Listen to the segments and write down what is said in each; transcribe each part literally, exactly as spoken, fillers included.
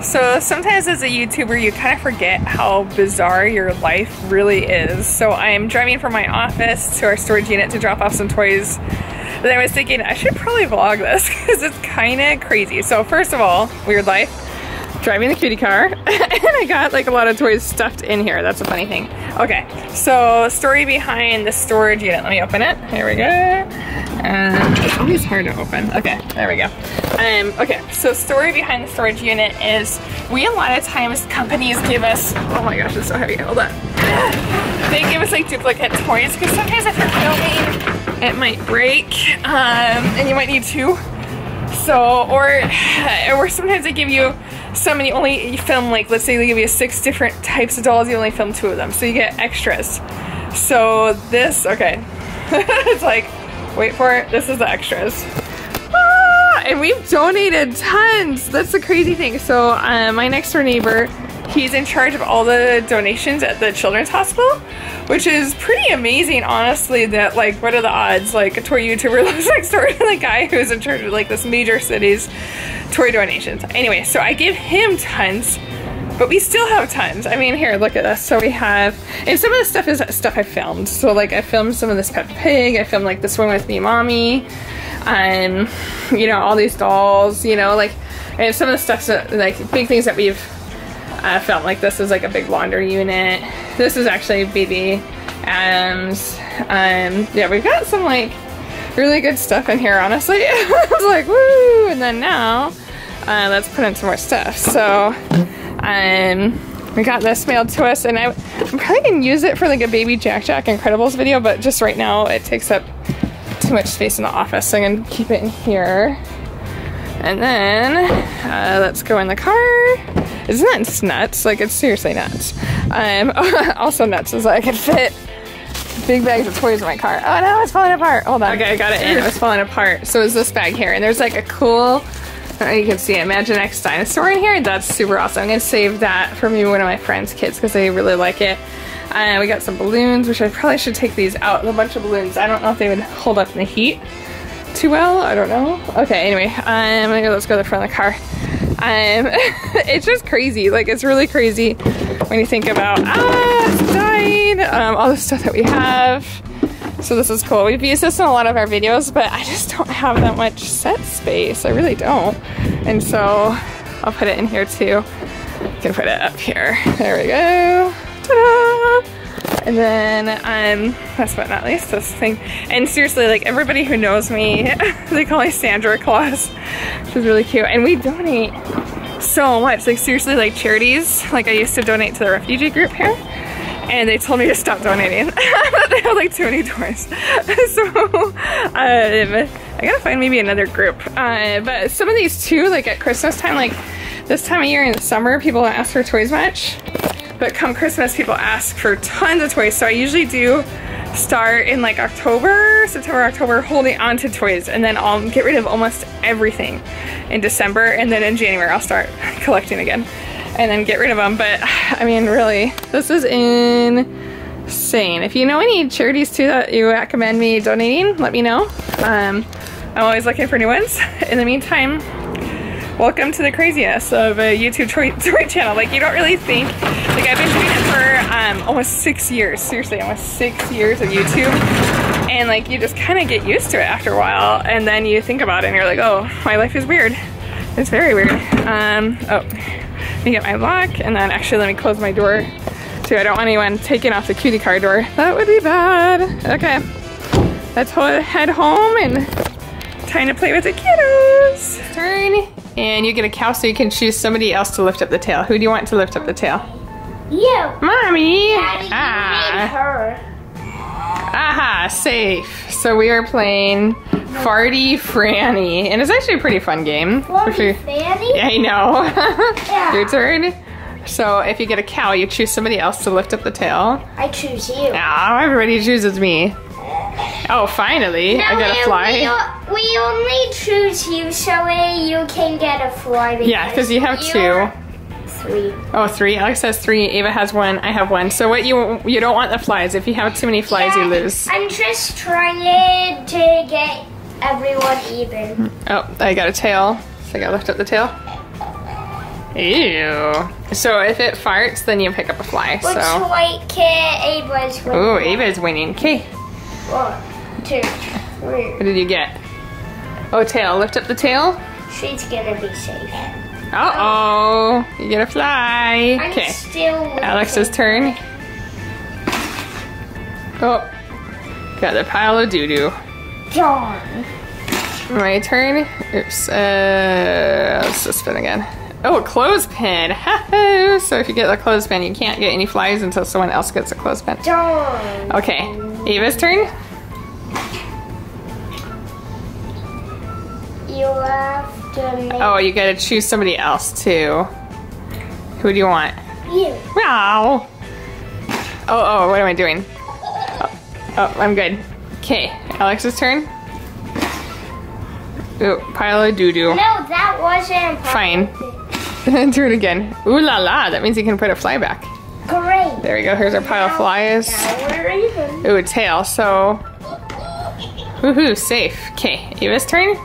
So sometimes as a YouTuber, you kind of forget how bizarre your life really is. So I am driving from my office to our storage unit to drop off some toys. And I was thinking, I should probably vlog this because it's kind of crazy. So first of all, weird life, driving the cutie car. And I got like a lot of toys stuffed in here. That's a funny thing. Okay, so story behind the storage unit. Let me open it. Here we go. Uh, it's always hard to open. Okay, there we go. Um, okay, so story behind the storage unit is we a lot of times companies give us, oh my gosh, it's so heavy, hold on. They give us like duplicate toys because sometimes if you're filming, it might break um, and you might need two. So, or, or sometimes they give you some and you only you film like, let's say they give you six different types of dolls, you only film two of them. So you get extras. So this, okay, it's like, wait for it, this is the extras. Ah, and we've donated tons. That's the crazy thing. So um, my next door neighbor, he's in charge of all the donations at the children's hospital, which is pretty amazing, honestly, that like, what are the odds? Like a toy YouTuber lives next door to the guy who's in charge of like this major city's toy donations. Anyway, so I give him tons. But we still have tons. I mean, here, look at us. So we have, and some of this stuff is stuff I filmed. So like I filmed some of this Peppa Pig. I filmed like this one with me, mommy. Um, you know, all these dolls, you know, like, and some of the stuff, so, like big things that we've uh, filmed. Like this is like a big laundry unit. This is actually baby Adams. Um, yeah, we've got some like really good stuff in here, honestly. I was like, woo. And then now, uh, let's put in some more stuff. So, Um, we got this mailed to us, and I, I'm probably gonna use it for like a baby Jack-Jack Incredibles video, but just right now it takes up too much space in the office, so I'm gonna keep it in here. And then uh, let's go in the car. Isn't that nuts? Like it's seriously nuts. Um, also nuts is that I can fit big bags of toys in my car. Oh no, it's falling apart. Hold on. Okay, I got it in. It was falling apart. So is this bag here, and there's like a cool. You can see Imaginext dinosaur in here. That's super awesome. I'm gonna save that for maybe one of my friends' kids because they really like it. Uh, we got some balloons, which I probably should take these out. A bunch of balloons. I don't know if they would hold up in the heat too well. I don't know. Okay, anyway, um, let's go to the front of the car. Um, it's just crazy. Like, it's really crazy when you think about, ah, it's dying, um, all the stuff that we have. So this is cool. We've used this in a lot of our videos, but I just don't have that much set space. I really don't. And so I'll put it in here too. You can put it up here. There we go. Ta-da! And then, um, last but not least, this thing. And seriously, like everybody who knows me, they call me Sandra Claus, which is really cute. And we donate so much. Like seriously, like charities. Like I used to donate to the refugee group here. And they told me to stop donating. They have like too many doors. So um, I gotta find maybe another group. Uh, but some of these too, like at Christmas time, like this time of year in the summer, people don't ask for toys much. But come Christmas, people ask for tons of toys. So I usually do start in like October, September, October, holding on to toys. And then I'll get rid of almost everything in December. And then in January, I'll start collecting again. And then get rid of them, but I mean really, this is insane. If you know any charities too that you recommend me donating, let me know. Um, I'm always looking for new ones. In the meantime, welcome to the craziness of a YouTube toy, toy channel. Like you don't really think, like I've been doing it for um, almost six years, seriously, almost six years of YouTube. And like you just kind of get used to it after a while and then you think about it and you're like, oh, my life is weird. It's very weird. Um, oh. Let me get my lock, and then actually let me close my door too. I don't want anyone taking off the cutie car door. That would be bad. Okay, let's head home and time to play with the kiddos. Turn, and you get a cow so you can choose somebody else to lift up the tail. Who do you want to lift up the tail? You. Mommy. Daddy, ah. You made her. Aha, safe. So we are playing Farty Franny, and it's actually a pretty fun game. Farty Franny? Yeah, I know. Yeah. Your turn. So if you get a cow, you choose somebody else to lift up the tail. I choose you. Oh, everybody chooses me. Oh, finally, no, I got a fly. We, we only choose you so you can get a fly. Because yeah, because you have two. Three. Oh, three. Alex has three. Ava has one. I have one. So what you you don't want the flies. If you have too many flies, yeah, you lose. I'm just trying to get everyone even. Oh, I got a tail. So I gotta lift up the tail. Ew. So if it farts, then you pick up a fly. Which so. White kid, Ava's winning. Ooh, Ava's winning. Okay. One, two, three. What did you get? Oh, tail. Lift up the tail. She's gonna be safe. Uh-oh. Oh. You get a fly. I'm okay. Still Alex's turn. Oh. Got a pile of doo-doo. Darn. My turn. Oops. Uh, let's just spin again. Oh, a clothespin. So if you get a clothespin, you can't get any flies until someone else gets a clothespin. Darn. Okay. Ava's turn. You have to make oh, you gotta choose somebody else too. Who do you want? You. Wow. Oh, oh, what am I doing? Oh, oh I'm good. Okay, Alex's turn. Ooh, pile of doo doo. No, that wasn't. Fine. Do it again. Ooh la la, that means you can put a fly back. Great. There we go, here's our pile now, of flies. Now we're even. Ooh, a tail, so. Woohoo, safe. Okay, Ava's turn.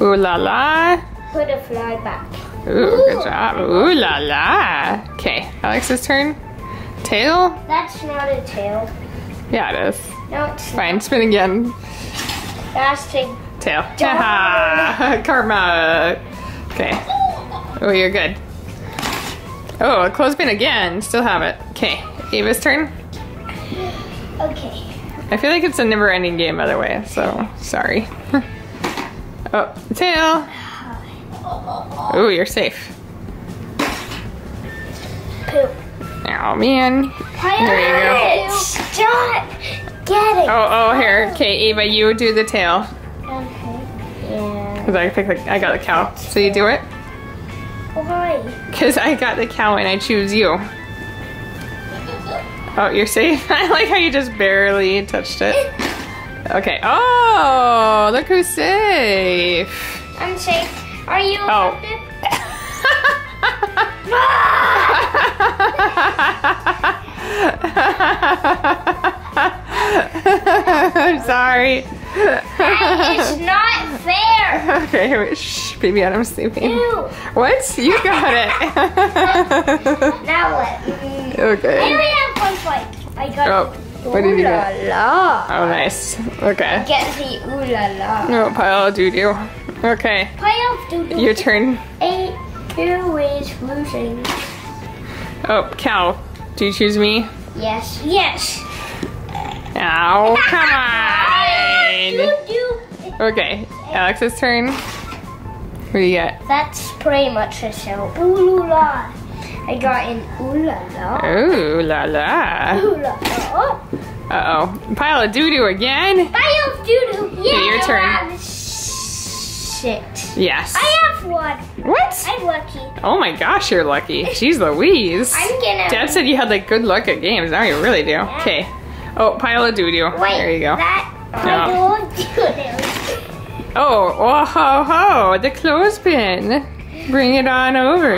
Ooh la la. Put a fly back. Ooh, ooh, good job. Ooh la la. Okay, Alex's turn. Tail? That's not a tail. Yeah, it is. No, it's fine, not. Spin again. Last thing. Tail. Haha. Karma. Okay. Oh, you're good. Oh, a clothespin again. Still have it. Okay, Ava's turn. Okay. I feel like it's a never-ending game, by the way, so sorry. Oh, tail. Oh, you're safe. Poop. Oh, man. Why there you go. Stop getting. Oh, oh, here. Okay, Ava, you do the tail. Okay. Yeah. Because I picked the, I got the cow. So you do it? Why? Because I got the cow and I choose you. Oh, you're safe? I like how you just barely touched it. Okay. Oh, look who's safe. I'm safe. Are you? Oh. I'm sorry. That is not fair. Okay, wait, shh, baby Adam's sleeping. Ew. What? You got it. Now what? Okay. I only have one point. I got it. Oh. What did ooh you la get? La. Oh, nice. Okay. Get the ooh la la. No, oh, pile of doo doo. Okay. Pile of doo doo. Your turn. Eight, two is losing. Oh, cow. Do you choose me? Yes. Yes. Ow, come on. Doo doo. Okay, Alex's turn. What do you get? That's pretty much a show. Ooh la. I got an ooh la la. Ooh la la. Ooh la la. Uh oh. Pile of doo doo again? Pile of doo doo. Yeah, okay, your turn. I have six. Yes. I have one. What? I'm lucky. Oh my gosh, you're lucky. Jeez Louise. I'm gonna. Dad said you had like good luck at games. Now you really do. Yeah. Okay. Oh, pile of doo doo. Wait, there you go. That pile of doo doo. Oh, oh ho ho. The clothespin. Bring it on over.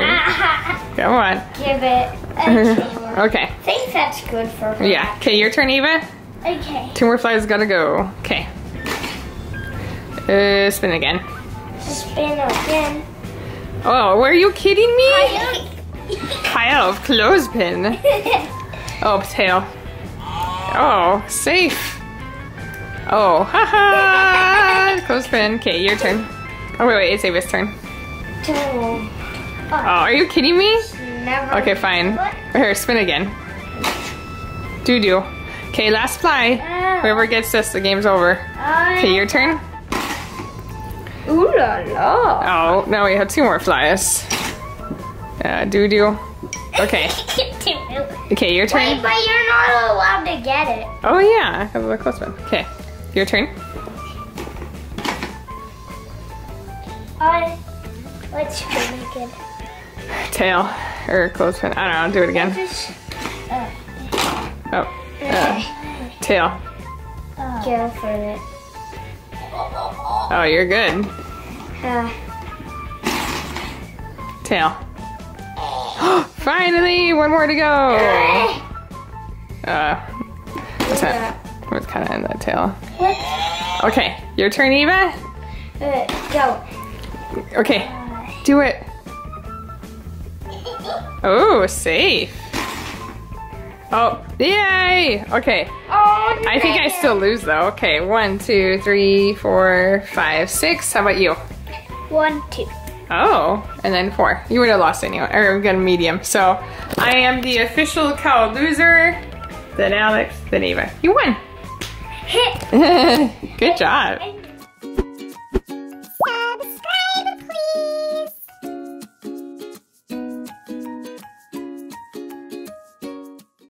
Come on. Give it a tail. Okay. I think that's good for her. Yeah. Okay, your turn, Ava. Okay. Two more flies gotta go. Okay. Uh, spin again. Spin again. Oh, were you kidding me? Pile of clothespin. Oh, tail. Oh, safe. Oh, haha. Clothespin. Okay, your turn. Oh, wait, wait, it's Ava's turn. Oh. Oh, are you kidding me? Never. Okay, fine. What? Here, spin again. Doo doo. Okay, last fly. Uh, Whoever gets this, the game's over. Uh, okay, your turn. Ooh la la. Oh, now we have two more flies. Uh, doo doo. Okay. Okay, your turn. Wait, but you're not allowed to get it. Oh, yeah. I have a close one. Okay, your turn. I. Uh, Let's spin again. Tail or clothespin. I don't know. I'll do it again. Just, uh, oh. Uh, tail. Uh, Go for it. Oh, you're good. Uh, tail. Finally, one more to go. Uh, what's that? was kind of in that tail. Okay, your turn, Eva. Uh, go. Okay, do it. Oh, safe. Oh, yay! Okay. Oh, I think I still lose though. Okay, one, two, three, four, five, six. How about you? One, two. Oh, and then four. You would have lost anyway. Or we got a medium. So I am the official cow loser. Then Alex. Then Eva. You won. Good job.